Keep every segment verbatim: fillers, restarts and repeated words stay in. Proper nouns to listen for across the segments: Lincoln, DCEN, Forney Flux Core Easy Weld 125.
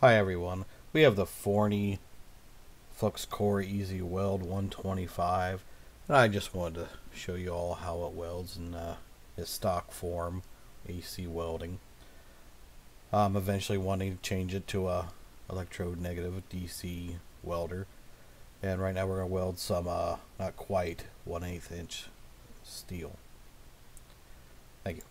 Hi everyone, we have the Forney Flux Core Easy Weld one twenty-five, and I just wanted to show you all how it welds in uh, its stock form, A C welding. I'm eventually wanting to change it to a electrode negative D C welder, and right now we're going to weld some uh, not quite one eighth inch steel. Thank you.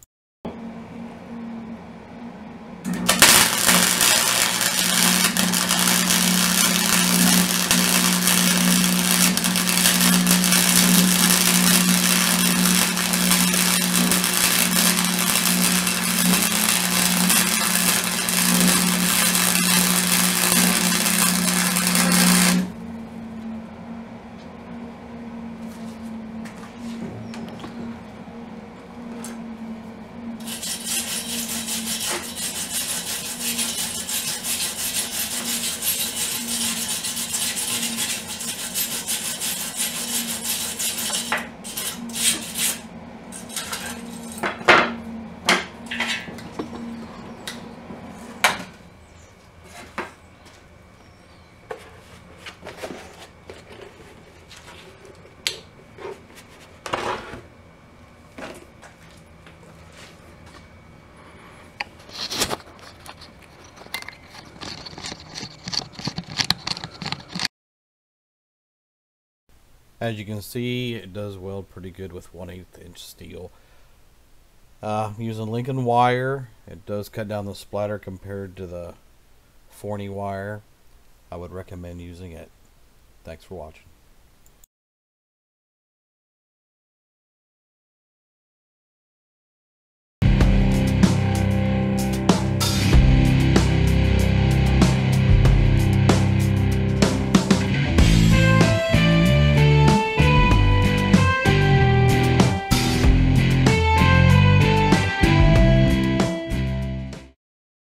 As you can see, it does weld pretty good with one eighth inch steel. Uh, using Lincoln wire, it does cut down the splatter compared to the Forney wire. I would recommend using it. Thanks for watching.